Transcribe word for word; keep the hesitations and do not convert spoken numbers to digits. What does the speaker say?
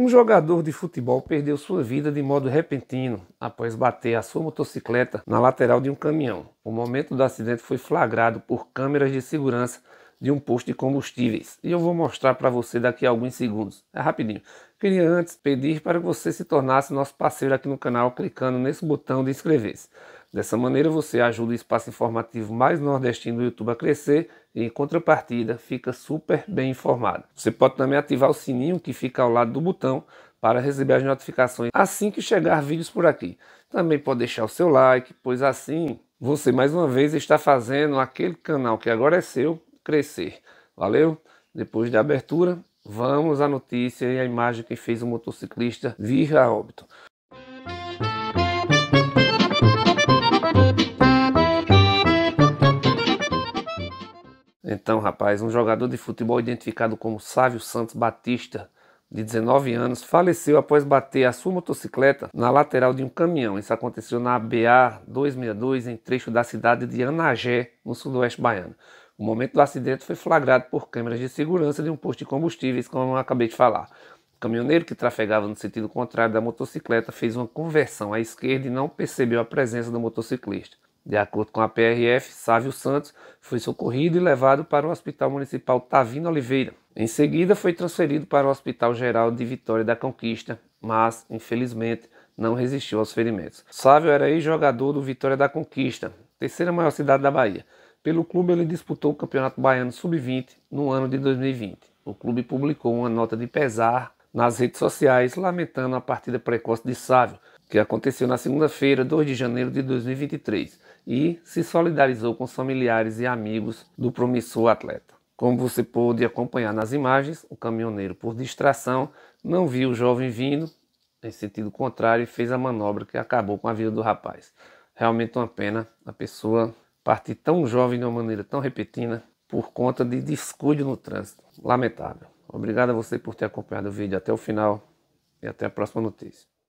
Um jogador de futebol perdeu sua vida de modo repentino após bater a sua motocicleta na lateral de um caminhão. O momento do acidente foi flagrado por câmeras de segurança de um posto de combustíveis. E eu vou mostrar para você daqui a alguns segundos. É rapidinho. Queria antes pedir para que você se tornasse nosso parceiro aqui no canal clicando nesse botão de inscrever-se. Dessa maneira você ajuda o espaço informativo mais nordestino do YouTube a crescer e, em contrapartida, fica super bem informado. Você pode também ativar o sininho que fica ao lado do botão para receber as notificações assim que chegar vídeos por aqui. Também pode deixar o seu like, pois assim você mais uma vez está fazendo aquele canal que agora é seu crescer. Valeu? Depois da abertura, vamos à notícia e à imagem que fez o motociclista vir a óbito. Então, rapaz, um jogador de futebol identificado como Sávio Santos Batista, de dezenove anos, faleceu após bater a sua motocicleta na lateral de um caminhão. Isso aconteceu na B A duzentos e sessenta e dois, em trecho da cidade de Anajé, no sudoeste baiano. O momento do acidente foi flagrado por câmeras de segurança de um posto de combustíveis, como eu acabei de falar. O caminhoneiro, que trafegava no sentido contrário da motocicleta, fez uma conversão à esquerda e não percebeu a presença do motociclista. De acordo com a P R F, Sávio Santos foi socorrido e levado para o Hospital Municipal Távino Oliveira. Em seguida, foi transferido para o Hospital Geral de Vitória da Conquista, mas, infelizmente, não resistiu aos ferimentos. Sávio era ex-jogador do Vitória da Conquista, terceira maior cidade da Bahia. Pelo clube, ele disputou o Campeonato Baiano Sub vinte no ano de dois mil e vinte. O clube publicou uma nota de pesar nas redes sociais, lamentando a partida precoce de Sávio, que aconteceu na segunda-feira, dois de janeiro de dois mil e vinte e três, e se solidarizou com os familiares e amigos do promissor atleta. Como você pôde acompanhar nas imagens, o caminhoneiro, por distração, não viu o jovem vindo, em sentido contrário, e fez a manobra que acabou com a vida do rapaz. Realmente uma pena a pessoa partir tão jovem de uma maneira tão repentina por conta de descuido no trânsito. Lamentável. Obrigado a você por ter acompanhado o vídeo até o final e até a próxima notícia.